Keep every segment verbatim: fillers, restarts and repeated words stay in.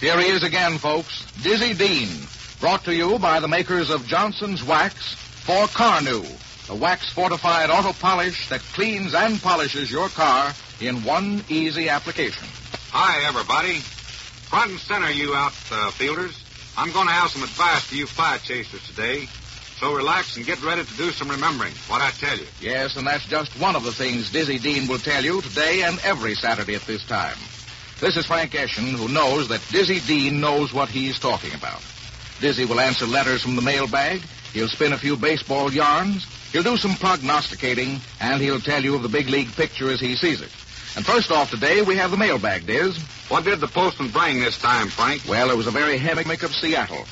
Here he is again, folks, Dizzy Dean, brought to you by the makers of Johnson's Wax for Carnu, the wax-fortified auto polish that cleans and polishes your car in one easy application. Hi, everybody. Front and center, you outfielders. Uh, I'm going to have some advice for you fly chasers today, so relax and get ready to do some remembering, what I tell you. Yes, and that's just one of the things Dizzy Dean will tell you today and every Saturday at this time. This is Frank Eschen, who knows that Dizzy Dean knows what he's talking about. Dizzy will answer letters from the mailbag, he'll spin a few baseball yarns, he'll do some prognosticating, and he'll tell you of the big league picture as he sees it. And first off today, we have the mailbag, Diz. What did the postman bring this time, Frank? Well, it was a very heavy make of Seattle.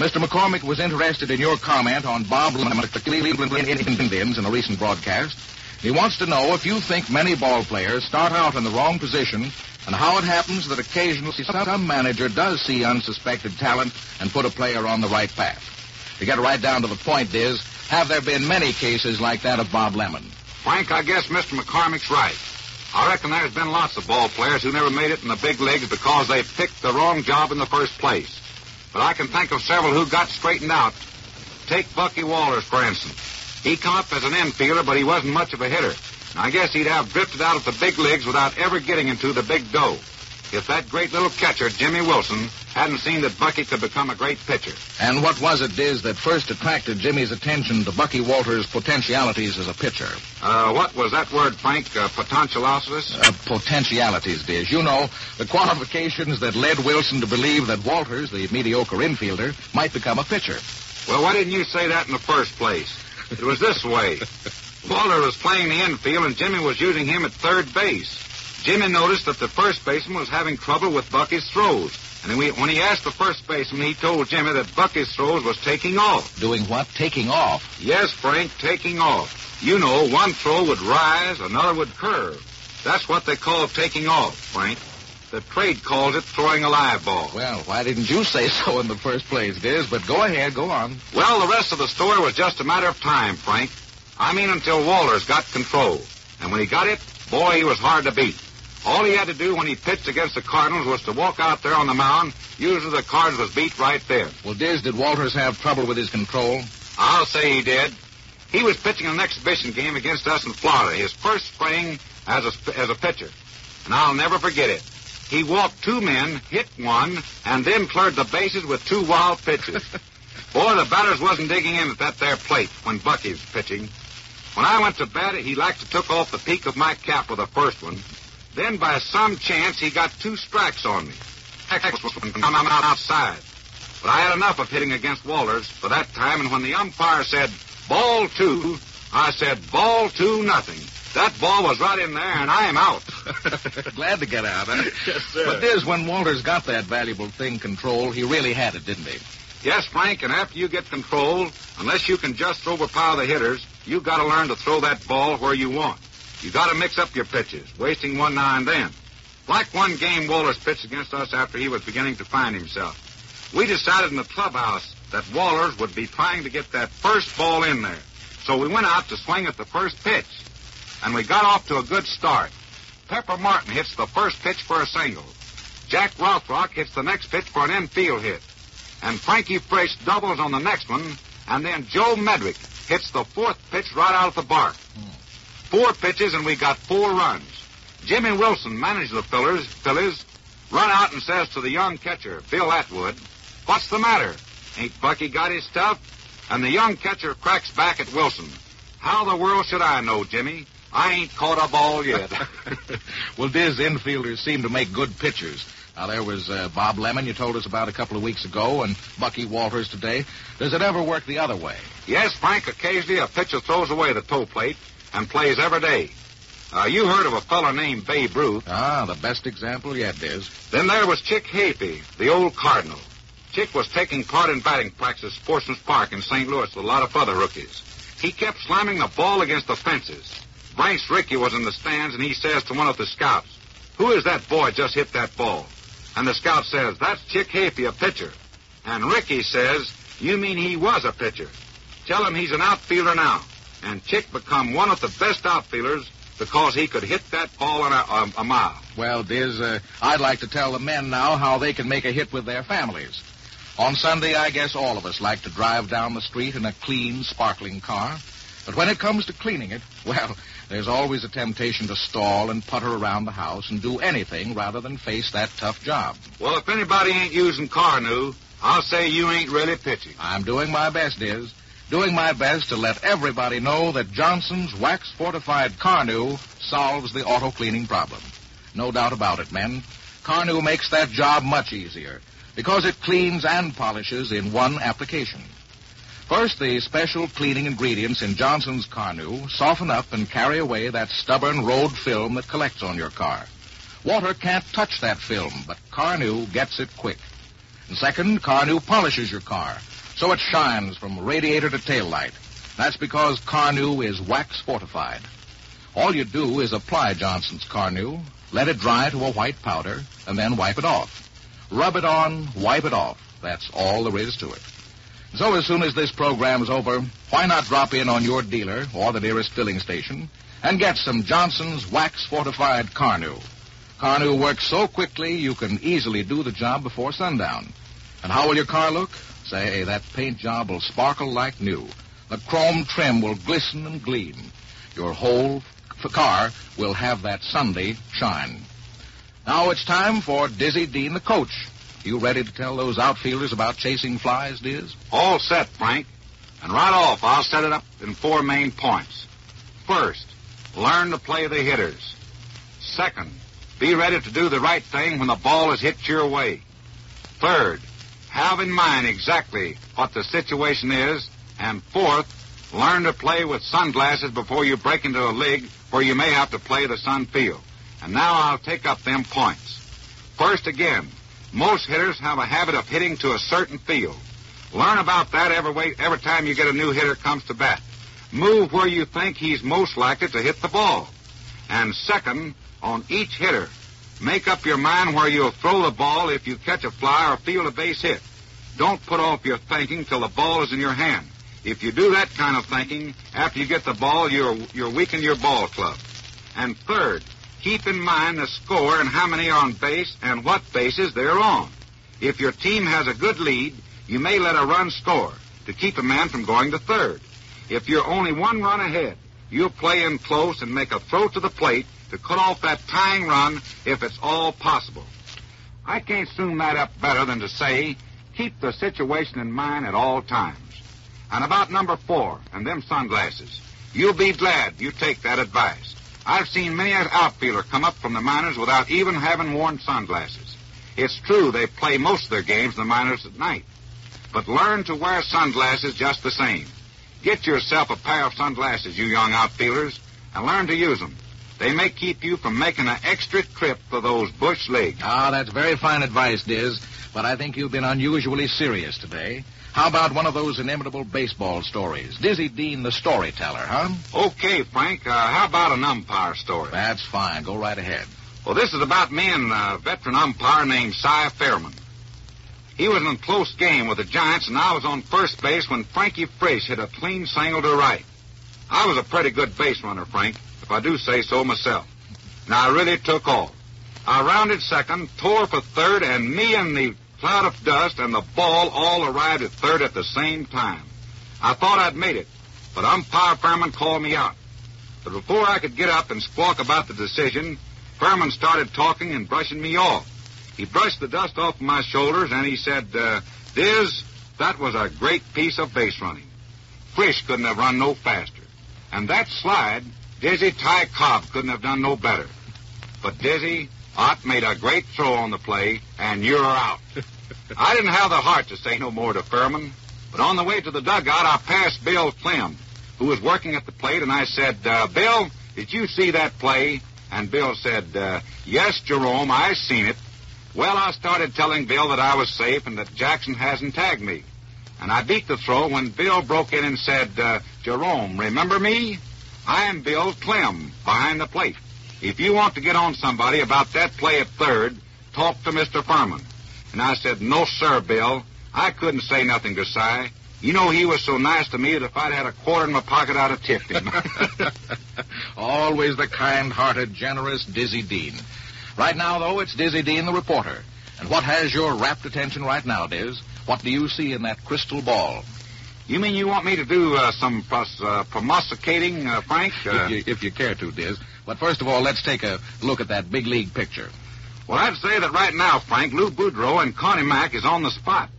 Mister McCormick was interested in your comment on Bob Lemon at the Cleveland Indians in a recent broadcast. He wants to know if you think many ball players start out in the wrong position and how it happens that occasionally some manager does see unsuspected talent and put a player on the right path. To get right down to the point, Diz, have there been many cases like that of Bob Lemon? Frank, I guess Mister McCormick's right. I reckon there's been lots of ball players who never made it in the big leagues because they picked the wrong job in the first place. But I can think of several who got straightened out. Take Bucky Walters, for instance. He come up as an infielder, but he wasn't much of a hitter. And I guess he'd have drifted out of the big leagues without ever getting into the big dough if that great little catcher, Jimmy Wilson, hadn't seen that Bucky could become a great pitcher. And what was it, Diz, that first attracted Jimmy's attention to Bucky Walters' potentialities as a pitcher? Uh, what was that word, Frank? Uh, potentialities? Uh, potentialities, Diz. You know, the qualifications that led Wilson to believe that Walters, the mediocre infielder, might become a pitcher. Well, why didn't you say that in the first place? It was this way. Walter was playing the infield, and Jimmy was using him at third base. Jimmy noticed that the first baseman was having trouble with Bucky's throws. And when he asked the first baseman, he told Jimmy that Bucky's throws was taking off. Doing what? Taking off? Yes, Frank, taking off. You know, one throw would rise, another would curve. That's what they call taking off, Frank. The trade calls it throwing a live ball. Well, why didn't you say so in the first place, Diz? But go ahead, go on. Well, the rest of the story was just a matter of time, Frank. I mean until Walters got control. And when he got it, boy, he was hard to beat. All he had to do when he pitched against the Cardinals was to walk out there on the mound. Usually the Cards was beat right there. Well, Diz, did Walters have trouble with his control? I'll say he did. He was pitching an exhibition game against us in Florida, his first spring as a, as a pitcher. And I'll never forget it. He walked two men, hit one, and then cleared the bases with two wild pitches. Boy, the batters wasn't digging in at that there plate when Bucky was pitching. When I went to bat, he like to took off the peak of my cap with the first one. Then, by some chance, he got two strikes on me. I'm outside. But I had enough of hitting against Walters for that time, and when the umpire said, ball two, I said, ball two, nothing. That ball was right in there, and I am out. Glad to get out, huh? Yes, sir. But, Diz, when Walters got that valuable thing control, he really had it, didn't he? Yes, Frank, and after you get control, unless you can just overpower the hitters, you got to learn to throw that ball where you want. You got to mix up your pitches, wasting one now and then. Like one game Walters pitched against us after he was beginning to find himself. We decided in the clubhouse that Walters would be trying to get that first ball in there. So we went out to swing at the first pitch. And we got off to a good start. Pepper Martin hits the first pitch for a single. Jack Rothrock hits the next pitch for an infield hit. And Frankie Frisch doubles on the next one. And then Joe Medwick hits the fourth pitch right out of the bark. Four pitches, and we got four runs. Jimmy Wilson managed the fillers, fillers, run out and says to the young catcher, Bill Atwood, what's the matter? Ain't Bucky got his stuff? And the young catcher cracks back at Wilson. How the world should I know, Jimmy? I ain't caught a ball yet. Well, Diz, infielders seem to make good pitchers. Now, there was uh, Bob Lemon you told us about a couple of weeks ago and Bucky Walters today. Does it ever work the other way? Yes, Frank, occasionally a pitcher throws away the toe plate and plays every day. Uh, you heard of a fellow named Babe Ruth. Ah, the best example yet, Diz. Then there was Chick Hafey, the old Cardinal. Chick was taking part in batting practice at Sportsman's Park in Saint Louis with a lot of other rookies. He kept slamming the ball against the fences. Branch Rickey was in the stands, and he says to one of the scouts, who is that boy just hit that ball? And the scout says, that's Chick Hafey, a pitcher. And Rickey says, you mean he was a pitcher? Tell him he's an outfielder now. And Chick become one of the best outfielders because he could hit that ball in a, a, a mile. Well, Diz, uh, I'd like to tell the men now how they can make a hit with their families. On Sunday, I guess all of us like to drive down the street in a clean, sparkling car. But when it comes to cleaning it, well, there's always a temptation to stall and putter around the house and do anything rather than face that tough job. Well, if anybody ain't using Carnu, I'll say you ain't really pitching. I'm doing my best, Diz. Doing my best to let everybody know that Johnson's wax-fortified Carnu solves the auto-cleaning problem. No doubt about it, men. Carnu makes that job much easier because it cleans and polishes in one application. First, the special cleaning ingredients in Johnson's Carnu soften up and carry away that stubborn road film that collects on your car. Water can't touch that film, but Carnu gets it quick. And second, Carnu polishes your car, so it shines from radiator to taillight. That's because Carnu is wax fortified. All you do is apply Johnson's Carnu, let it dry to a white powder, and then wipe it off. Rub it on, wipe it off. That's all there is to it. So as soon as this program's over, why not drop in on your dealer or the nearest filling station and get some Johnson's wax-fortified Carnu. Carnu works so quickly you can easily do the job before sundown. And how will your car look? Say, that paint job will sparkle like new. The chrome trim will glisten and gleam. Your whole f- car will have that Sunday shine. Now it's time for Dizzy Dean, the coach. You ready to tell those outfielders about chasing flies, Diz? All set, Frank. And right off, I'll set it up in four main points. First, learn to play the hitters. Second, be ready to do the right thing when the ball is hit your way. Third, have in mind exactly what the situation is. And fourth, learn to play with sunglasses before you break into a league where you may have to play the sun field. And now I'll take up them points. First again, most hitters have a habit of hitting to a certain field. Learn about that every way, every time you get a new hitter comes to bat. Move where you think he's most likely to hit the ball. And second, on each hitter, make up your mind where you'll throw the ball if you catch a fly or field a base hit. Don't put off your thinking till the ball is in your hand. If you do that kind of thinking, after you get the ball, you're, you're weakening your ball club. And third, keep in mind the score and how many are on base and what bases they're on. If your team has a good lead, you may let a run score to keep a man from going to third. If you're only one run ahead, you'll play in close and make a throw to the plate to cut off that tying run if it's all possible. I can't sum that up better than to say, keep the situation in mind at all times. And about number four and them sunglasses, you'll be glad you take that advice. I've seen many an outfielder come up from the minors without even having worn sunglasses. It's true they play most of their games in the minors at night, but learn to wear sunglasses just the same. Get yourself a pair of sunglasses, you young outfielders, and learn to use them. They may keep you from making an extra trip for those bush leagues. Ah, that's very fine advice, Diz, but I think you've been unusually serious today. How about one of those inimitable baseball stories? Dizzy Dean, the storyteller, huh? Okay, Frank. Uh, how about an umpire story? That's fine. Go right ahead. Well, this is about me and a veteran umpire named Cy Pfirman. He was in a close game with the Giants, and I was on first base when Frankie Frisch hit a clean single to right. I was a pretty good base runner, Frank, if I do say so myself. Now, I really took off. I rounded second, tore for third, and me and the cloud of dust and the ball all arrived at third at the same time. I thought I'd made it, but umpire Pfirman called me out. But before I could get up and squawk about the decision, Pfirman started talking and brushing me off. He brushed the dust off my shoulders and he said, uh, Diz, that was a great piece of base running. Frisch couldn't have run no faster. And that slide, Dizzy Ty Cobb couldn't have done no better. But Dizzy Ott made a great throw on the play, and you're out. I didn't have the heart to say no more to Pfirman, but on the way to the dugout, I passed Bill Clem, who was working at the plate, and I said, uh, Bill, did you see that play? And Bill said, uh, yes, Jerome, I seen it. Well, I started telling Bill that I was safe and that Jackson hasn't tagged me. And I beat the throw when Bill broke in and said, uh, Jerome, remember me? I am Bill Clem, behind the plate. If you want to get on somebody about that play at third, talk to Mister Pfirman. And I said, no, sir, Bill. I couldn't say nothing to Cy. You know, he was so nice to me that if I'd had a quarter in my pocket, I'd have tipped him. Always the kind-hearted, generous Dizzy Dean. Right now, though, it's Dizzy Dean, the reporter. And what has your rapt attention right now, Diz? What do you see in that crystal ball? You mean you want me to do uh, some pros- uh, promosicating, uh, Frank? Uh... If, you, if you care to, Diz. But first of all, let's take a look at that big league picture. Well, I'd say that right now, Frank, Lou Boudreau and Connie Mack is on the spot.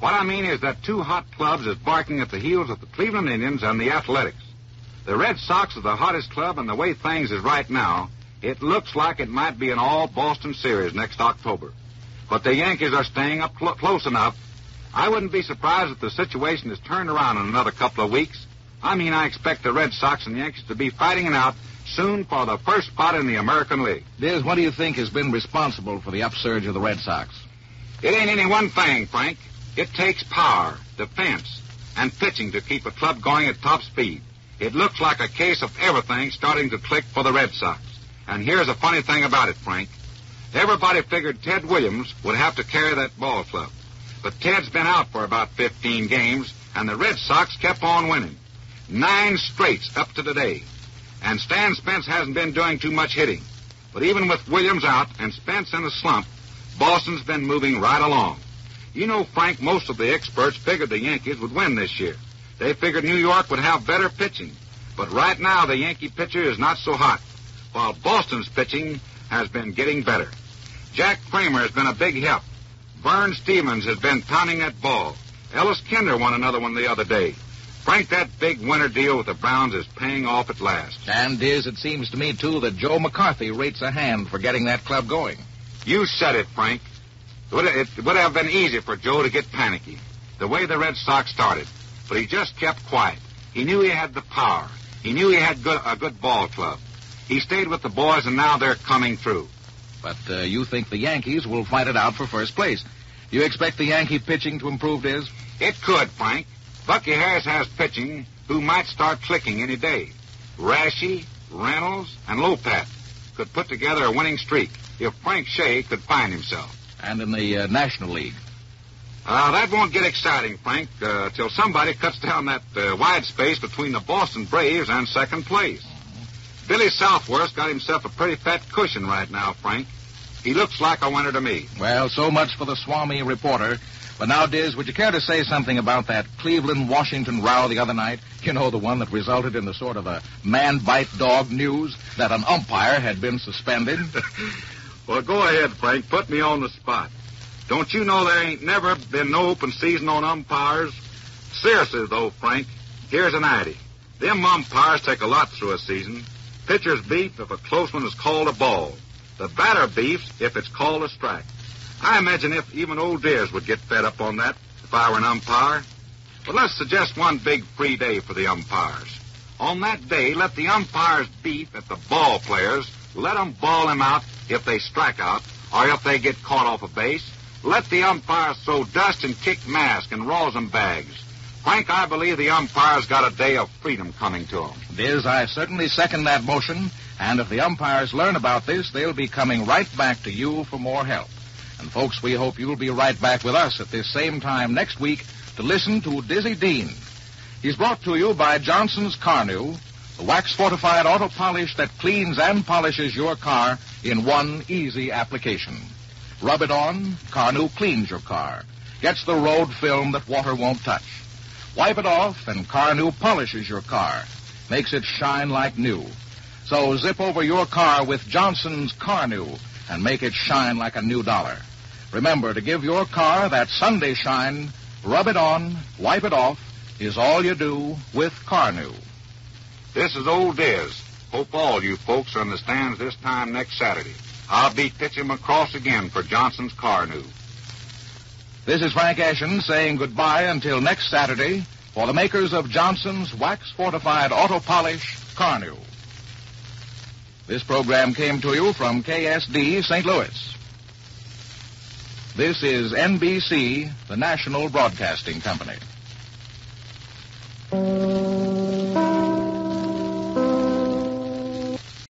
What I mean is that two hot clubs is barking at the heels of the Cleveland Indians and the Athletics. The Red Sox are the hottest club, and the way things is right now, it looks like it might be an all-Boston series next October. But the Yankees are staying up cl- close enough. I wouldn't be surprised if the situation is turned around in another couple of weeks. I mean, I expect the Red Sox and Yankees to be fighting it out soon for the first spot in the American League. Diz, what do you think has been responsible for the upsurge of the Red Sox? It ain't any one thing, Frank. It takes power, defense, and pitching to keep a club going at top speed. It looks like a case of everything starting to click for the Red Sox. And here's a funny thing about it, Frank. Everybody figured Ted Williams would have to carry that ball club. But Ted's been out for about fifteen games, and the Red Sox kept on winning. Nine straights up to today. And Stan Spence hasn't been doing too much hitting. But even with Williams out and Spence in a slump, Boston's been moving right along. You know, Frank, most of the experts figured the Yankees would win this year. They figured New York would have better pitching. But right now, the Yankee pitcher is not so hot, while Boston's pitching has been getting better. Jack Kramer has been a big help. Vern Stevens has been pounding that ball. Ellis Kinder won another one the other day. Frank, that big winter deal with the Browns is paying off at last. And, Diz, it seems to me, too, that Joe McCarthy rates a hand for getting that club going. You said it, Frank. It would have been easy for Joe to get panicky, the way the Red Sox started. But he just kept quiet. He knew he had the power. He knew he had good, a good ball club. He stayed with the boys, and now they're coming through. But uh, you think the Yankees will fight it out for first place. You expect the Yankee pitching to improve, Diz? It could, Frank. Bucky Harris has pitching who might start clicking any day. Rashie, Reynolds, and Lopat could put together a winning streak if Frank Shea could find himself. And in the uh, National League. Uh, that won't get exciting, Frank, uh, till somebody cuts down that uh, wide space between the Boston Braves and second place. Mm-hmm. Billy Southworth's got himself a pretty fat cushion right now, Frank. He looks like a winner to me. Well, so much for the Swami reporter. But now, Diz, would you care to say something about that Cleveland-Washington row the other night? You know, the one that resulted in the sort of a man-bite-dog news that an umpire had been suspended? Well, go ahead, Frank. Put me on the spot. Don't you know there ain't never been no open season on umpires? Seriously, though, Frank, here's an idea. Them umpires take a lot through a season. Pitchers beef if a close one is called a ball. The batter beefs if it's called a strike. I imagine if even old dears would get fed up on that if I were an umpire. But let's suggest one big free day for the umpires. On that day, let the umpires beef at the ball players. Let them ball him out if they strike out or if they get caught off a base. Let the umpires throw dust and kick mask and rosin bags. Frank, I believe the umpires got a day of freedom coming to them. Diz, I certainly second that motion. And if the umpires learn about this, they'll be coming right back to you for more help. And, folks, we hope you'll be right back with us at this same time next week to listen to Dizzy Dean. He's brought to you by Johnson's Carnu, the wax-fortified auto polish that cleans and polishes your car in one easy application. Rub it on, Carnu cleans your car, gets the road film that water won't touch. Wipe it off, and Carnu polishes your car, makes it shine like new. So zip over your car with Johnson's Carnu and make it shine like a new dollar. Remember, to give your car that Sunday shine, rub it on, wipe it off, is all you do with Carnu. This is old Diz. Hope all you folks understands this time next Saturday. I'll be pitching across again for Johnson's Carnu. This is Frank Eschen saying goodbye until next Saturday for the makers of Johnson's wax-fortified auto polish, Carnu. This program came to you from K S D, Saint Louis. This is N B C, the National Broadcasting Company.